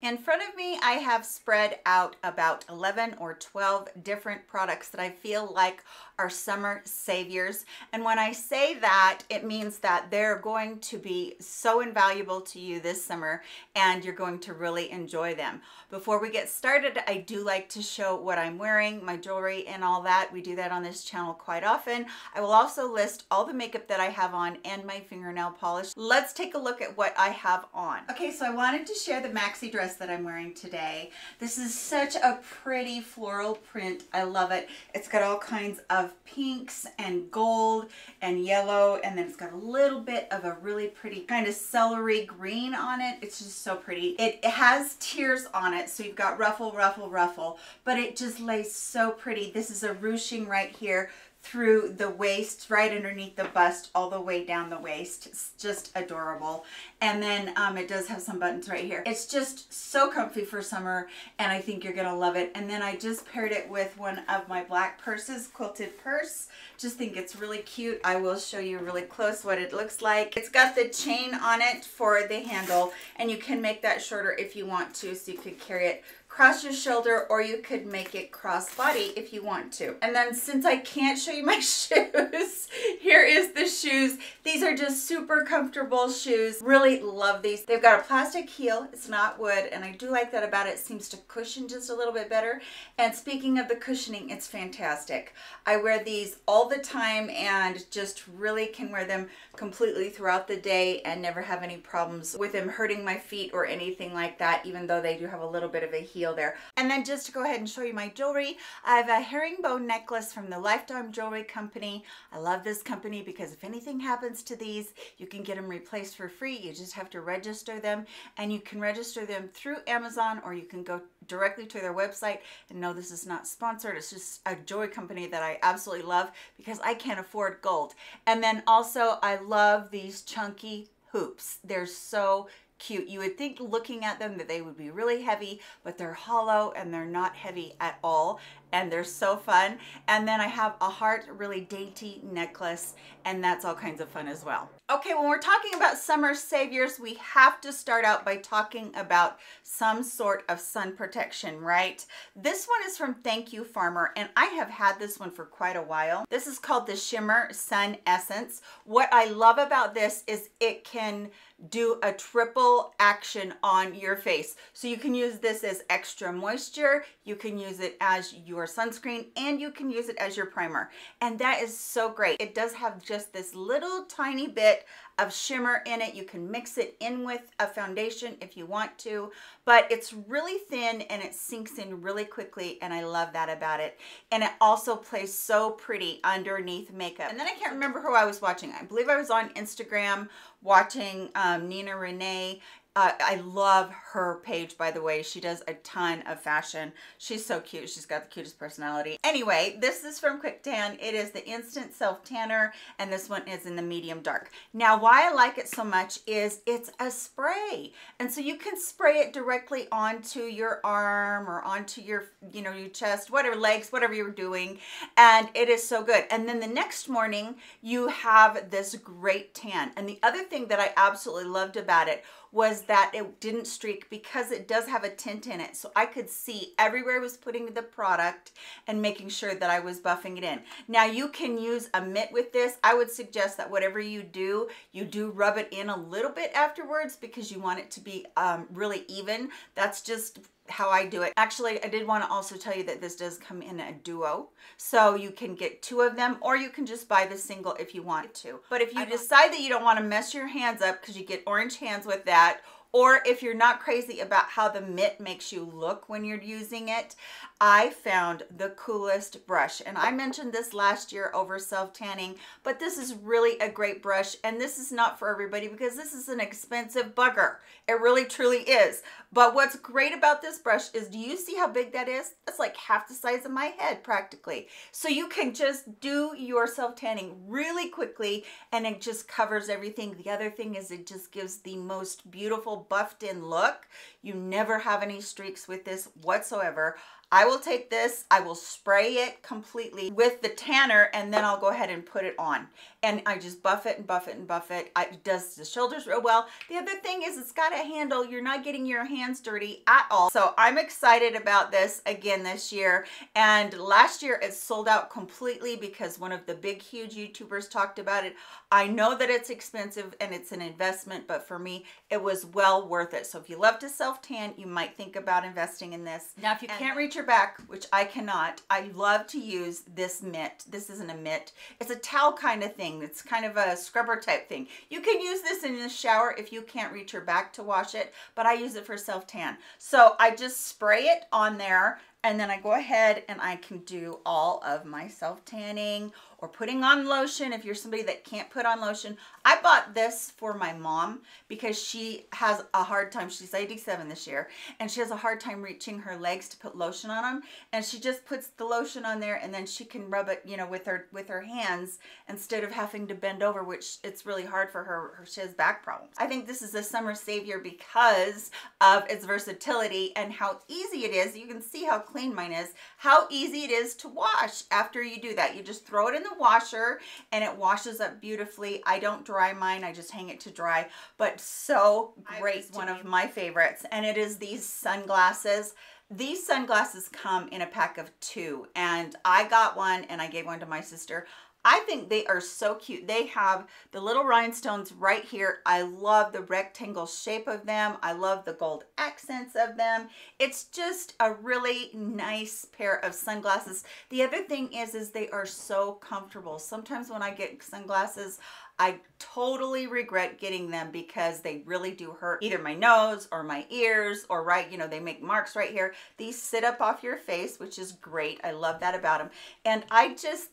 In front of me, I have spread out about 11 or 12 different products that I feel like are summer saviors. And when I say that, it means that they're going to be so invaluable to you this summer and you're going to really enjoy them. Before we get started, I do like to show what I'm wearing, my jewelry and all that. We do that on this channel quite often. I will also list all the makeup that I have on and my fingernail polish. Let's take a look at what I have on. Okay, so I wanted to share the maxi dress that I'm wearing today. This is such a pretty floral print. I love it. It's got all kinds of pinks and gold and yellow, and then it's got a little bit of a really pretty kind of celery green on it. It's just so pretty. It has tears on it, so you've got ruffle, ruffle, ruffle, but it just lays so pretty. This is a ruching right here through the waist, right underneath the bust, all the way down the waist. It's just adorable. And then it does have some buttons right here. It's just so comfy for summer, and I think you're gonna love it. And then I just paired it with one of my black purses, quilted purse. Just think it's really cute. I will show you really close what it looks like. It's got the chain on it for the handle, and you can make that shorter if you want to, so you could carry it cross your shoulder, or you could make it cross body if you want to. And then since I can't show you my shoes, here is the shoes. These are just super comfortable shoes. Really love these. They've got a plastic heel. It's not wood, and I do like that about it. It seems to cushion just a little bit better. And speaking of the cushioning, it's fantastic. I wear these all the time and just really can wear them completely throughout the day and never have any problems with them hurting my feet or anything like that, even though they do have a little bit of a heel there. And then just to go ahead and show you my jewelry, I have a herringbone necklace from the Lifetime Jewelry Company. I love this company because if anything happens to these, you can get them replaced for free. You just have to register them, and you can register them through Amazon, or you can go directly to their website. And no, this is not sponsored. It's just a jewelry company that I absolutely love because I can't afford gold. And then also I love these chunky hoops. They're so cute. You would think looking at them that they would be really heavy, but they're hollow and they're not heavy at all, and they're so fun. And then I have a heart, really dainty necklace, and that's all kinds of fun as well. Okay, when we're talking about summer saviors, we have to start out by talking about some sort of sun protection, right? This one is from Thank You Farmer, and I have had this one for quite a while. This is called the Shimmering Sun Essence. What I love about this is it can do a triple action on your face. So you can use this as extra moisture, you can use it as your sunscreen, and you can use it as your primer. And that is so great. It does have just this little tiny bit of shimmer in it. You can mix it in with a foundation if you want to, but it's really thin and it sinks in really quickly, and I love that about it. And it also plays so pretty underneath makeup. And then I can't remember who I was watching. I believe I was on Instagram watching Nina Renee. I love her page, by the way. She does a ton of fashion. She's so cute. She's got the cutest personality. Anyway, this is from Quick Tan. It is the Instant Self Tanner, and this one is in the medium dark. Now, why I like it so much is it's a spray, and so you can spray it directly onto your arm or onto your, you know, your chest, whatever, legs, whatever you're doing, and it is so good. And then the next morning, you have this great tan. And the other thing that I absolutely loved about it was that it didn't streak because it does have a tint in it. So I could see everywhere I was putting the product and making sure that I was buffing it in. Now you can use a mitt with this. I would suggest that whatever you do rub it in a little bit afterwards because you want it to be really even. That's just how I do it. Actually, I did want to also tell you that this does come in a duo, so you can get two of them, or you can just buy the single if you want to. But if you decide that you don't want to mess your hands up because you get orange hands with that, or if you're not crazy about how the mitt makes you look when you're using it, I found the coolest brush. And I mentioned this last year over self-tanning, but this is really a great brush. And this is not for everybody because this is an expensive bugger. It really truly is. But what's great about this brush is, do you see how big that is? That's like half the size of my head practically. So you can just do your self-tanning really quickly and it just covers everything. The other thing is it just gives the most beautiful buffed in look. You never have any streaks with this whatsoever. I will take this, I will spray it completely with the tanner, and then I'll go ahead and put it on. And I just buff it and buff it and buff it. It does the shoulders real well. The other thing is it's got a handle. You're not getting your hands dirty at all. So I'm excited about this again this year. And last year it sold out completely because one of the big, huge YouTubers talked about it. I know that it's expensive and it's an investment, but for me, it was well worth it. So if you love to self-tan, you might think about investing in this. Now, if you can't reach your back, which I cannot, I love to use this mitt. This isn't a mitt. It's a towel kind of thing. It's kind of a scrubber type thing. You can use this in the shower if you can't reach your back to wash it, but I use it for self-tan. So I just spray it on there, and then I go ahead and I can do all of my self-tanning or putting on lotion. If you're somebody that can't put on lotion, I bought this for my mom because she has a hard time. She's 87 this year, and she has a hard time reaching her legs to put lotion on them. And she just puts the lotion on there, and then she can rub it, you know, with her hands instead of having to bend over, which it's really hard for her. She has back problems. I think this is a summer savior because of its versatility and how easy it is. You can see how clean mine is, how easy it is to wash after you do that. You just throw it in the washer and it washes up beautifully. I don't dry mine, I just hang it to dry, but so great. One of my favorites, and it is these sunglasses. These sunglasses come in a pack of 2, and I got one and I gave one to my sister. I think they are so cute. They have the little rhinestones right here. I love the rectangle shape of them. I love the gold accents of them. It's just a really nice pair of sunglasses. The other thing is they are so comfortable. Sometimes when I get sunglasses, I totally regret getting them because they really do hurt either my nose or my ears or right, you know, they make marks right here. These sit up off your face, which is great. I love that about them. And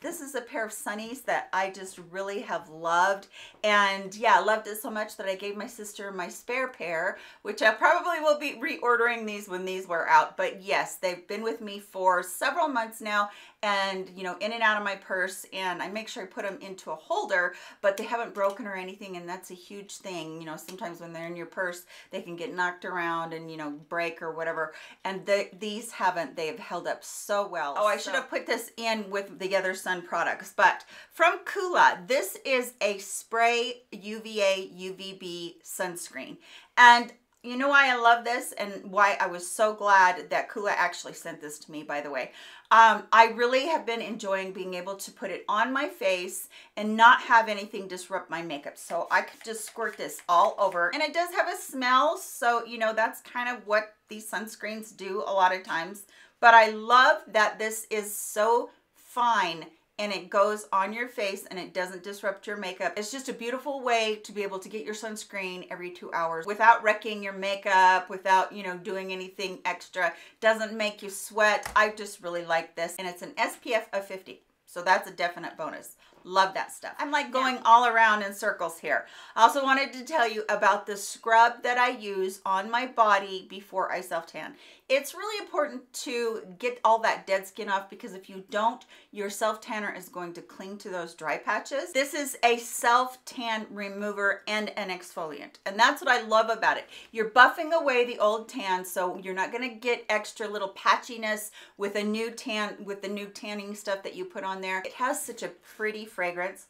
this is a pair of sunnies that I just really have loved. And yeah, I loved it so much that I gave my sister my spare pair, which I probably will be reordering these when these wear out. But yes, they've been with me for several months now, and you know, in and out of my purse, and I make sure I put them into a holder, but they haven't broken or anything, and that's a huge thing. You know, sometimes when they're in your purse, they can get knocked around and, you know, break or whatever, and these haven't. They've held up so well. Oh, I should have put this in with the other sun products, but from Coola, this is a spray UVA UVB sunscreen, and you know why I love this and why I was so glad that Coola actually sent this to me, by the way. I really have been enjoying being able to put it on my face and not have anything disrupt my makeup. So I could just squirt this all over. And it does have a smell, so you know, that's kind of what these sunscreens do a lot of times. But I love that this is so fine and it goes on your face and it doesn't disrupt your makeup. It's just a beautiful way to be able to get your sunscreen every 2 hours without wrecking your makeup, without, you know, doing anything extra. Doesn't make you sweat. I just really like this, and it's an SPF of 50. So that's a definite bonus. Love that stuff. I'm like going all around in circles here. I also wanted to tell you about the scrub that I use on my body before I self-tan. It's really important to get all that dead skin off, because if you don't, your self-tanner is going to cling to those dry patches. This is a self-tan remover and an exfoliant, and that's what I love about it. You're buffing away the old tan, so you're not going to get extra little patchiness with a new tan, with the new tanning stuff that you put on there. It has such a pretty fragrance.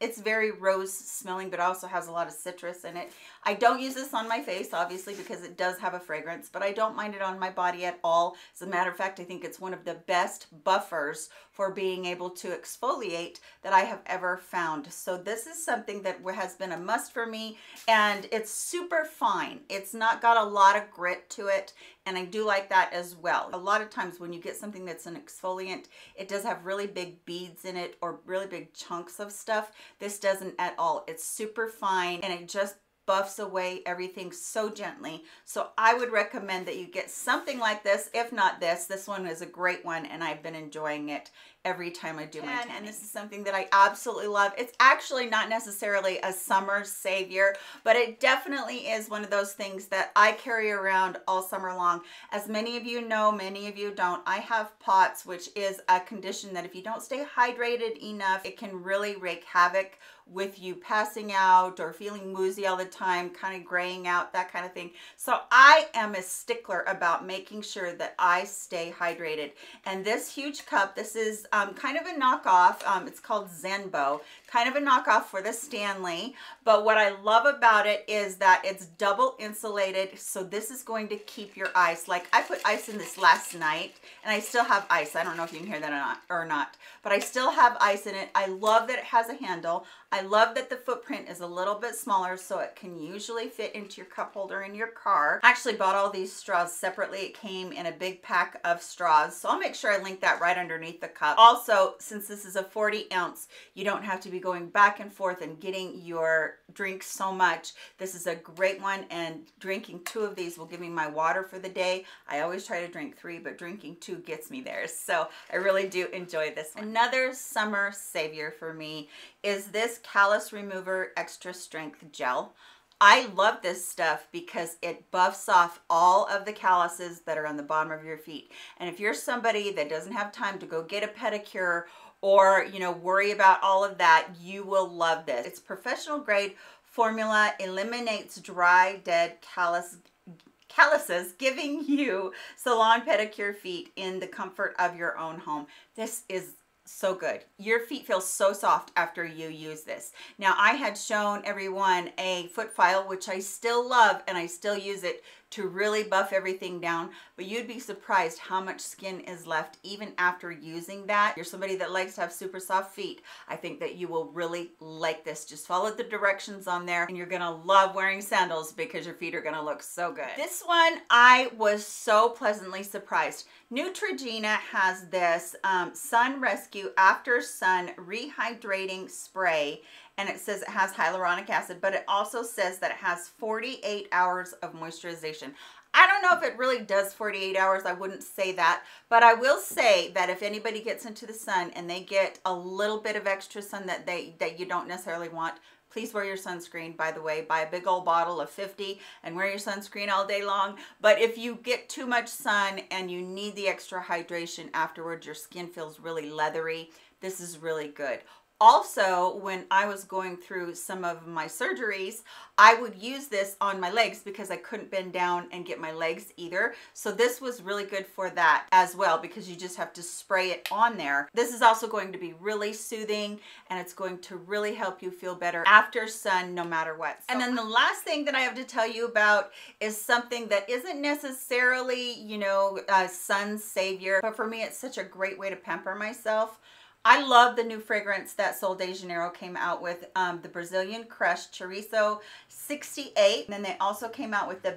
It's very rose smelling, but also has a lot of citrus in it. I don't use this on my face, obviously, because it does have a fragrance, but I don't mind it on my body at all. As a matter of fact, I think it's one of the best buffers for being able to exfoliate that I have ever found. So this is something that has been a must for me, and it's super fine. It's not got a lot of grit to it, and I do like that as well. A lot of times when you get something that's an exfoliant, it does have really big beads in it or really big chunks of stuff. This doesn't at all. It's super fine, and it just buffs away everything so gently. So I would recommend that you get something like this. If not this, this one is a great one, and I've been enjoying it. every time I do my tanning. And this is something that I absolutely love. It's actually not necessarily a summer savior, but it definitely is one of those things that I carry around all summer long. As many of you know, many of you don't, I have POTS, which is a condition that if you don't stay hydrated enough, it can really wreak havoc with you passing out or feeling woozy all the time, kind of graying out, that kind of thing. So I am a stickler about making sure that I stay hydrated. And this huge cup, this is kind of a knockoff. It's called Zenbo, kind of a knockoff for the Stanley. But what I love about it is that it's double insulated. So this is going to keep your ice. Like I put ice in this last night and I still have ice. I don't know if you can hear that or not, but I still have ice in it. I love that it has a handle. I love that the footprint is a little bit smaller, so it can usually fit into your cup holder in your car. I actually bought all these straws separately. It came in a big pack of straws, so I'll make sure I link that right underneath the cup. Also, since this is a 40 ounce, you don't have to be going back and forth and getting your drink so much. This is a great one, and drinking 2 of these will give me my water for the day. I always try to drink 3, but drinking 2 gets me there, so I really do enjoy this one. Another summer savior for me is this Callus Remover Extra Strength Gel. I love this stuff because it buffs off all of the calluses that are on the bottom of your feet. And if you're somebody that doesn't have time to go get a pedicure or, you know, worry about all of that, you will love this. It's professional grade formula, eliminates dry, dead calluses, giving you salon pedicure feet in the comfort of your own home. This is so good. Your feet feel so soft after you use this. Now, I had shown everyone a foot file, which I still love, and I still use it to really buff everything down, but you'd be surprised how much skin is left even after using that. If you're somebody that likes to have super soft feet, I think that you will really like this. Just follow the directions on there and you're gonna love wearing sandals because your feet are gonna look so good. This one, I was so pleasantly surprised. Neutrogena has this Sun Rescue After Sun Rehydrating Spray. And it says it has hyaluronic acid, but it also says that it has 48 hours of moisturization. I don't know if it really does 48 hours. I wouldn't say that, but I will say that if anybody gets into the sun and they get a little bit of extra sun that you don't necessarily want, please wear your sunscreen, by the way. Buy a big old bottle of 50 and wear your sunscreen all day long. But if you get too much sun and you need the extra hydration afterwards, your skin feels really leathery. This is really good. Also, when I was going through some of my surgeries, I would use this on my legs because I couldn't bend down and get my legs either. So this was really good for that as well because you just have to spray it on there. This is also going to be really soothing and it's going to really help you feel better after sun no matter what. So. And then the last thing that I have to tell you about is something that isn't necessarily, you know, a sun savior, but for me it's such a great way to pamper myself. I love the new fragrance that Sol de Janeiro came out with, the Brazilian Crush Cheiroso 68. And then they also came out with the,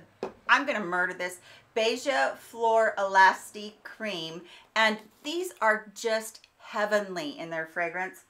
I'm going to murder this, Beija Flor Elasti-Cream. And these are just heavenly in their fragrance.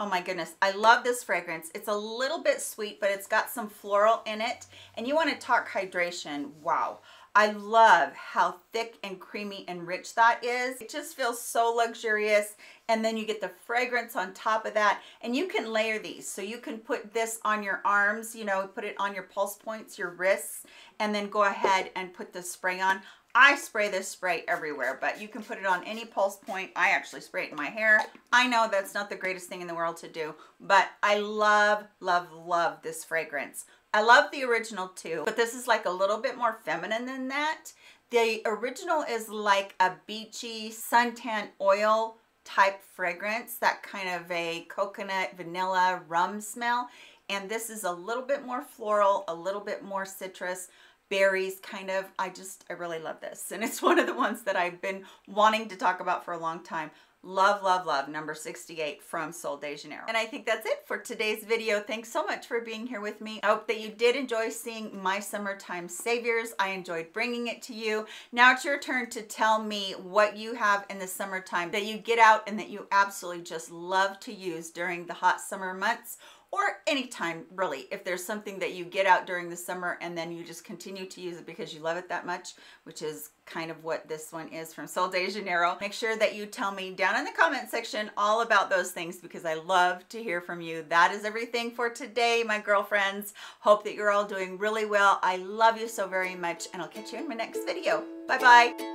Oh my goodness, I love this fragrance. It's a little bit sweet, but it's got some floral in it. And you want to talk hydration, wow. I love how thick and creamy and rich that is. It just feels so luxurious. And then you get the fragrance on top of that. And you can layer these. So you can put this on your arms, you know, put it on your pulse points, your wrists, and then go ahead and put the spray on. I spray this spray everywhere, but you can put it on any pulse point. I actually spray it in my hair. I know that's not the greatest thing in the world to do, but I love, love, love this fragrance. I love the original too, but this is like a little bit more feminine than that. The original is like a beachy suntan oil type fragrance, that kind of a coconut, vanilla, rum smell. And this is a little bit more floral, a little bit more citrus, berries kind of. I really love this. And it's one of the ones that I've been wanting to talk about for a long time. Love, love, love, number 68 from Sol de Janeiro. And I think that's it for today's video. Thanks so much for being here with me. I hope that you did enjoy seeing my summertime saviors. I enjoyed bringing it to you. Now it's your turn to tell me what you have in the summertime that you get out and that you absolutely just love to use during the hot summer months, or anytime really. If there's something that you get out during the summer and then you just continue to use it because you love it that much, which is kind of what this one is from Sol de Janeiro. Make sure that you tell me down in the comment section all about those things because I love to hear from you. That is everything for today, my girlfriends. Hope that you're all doing really well. I love you so very much and I'll catch you in my next video. Bye-bye.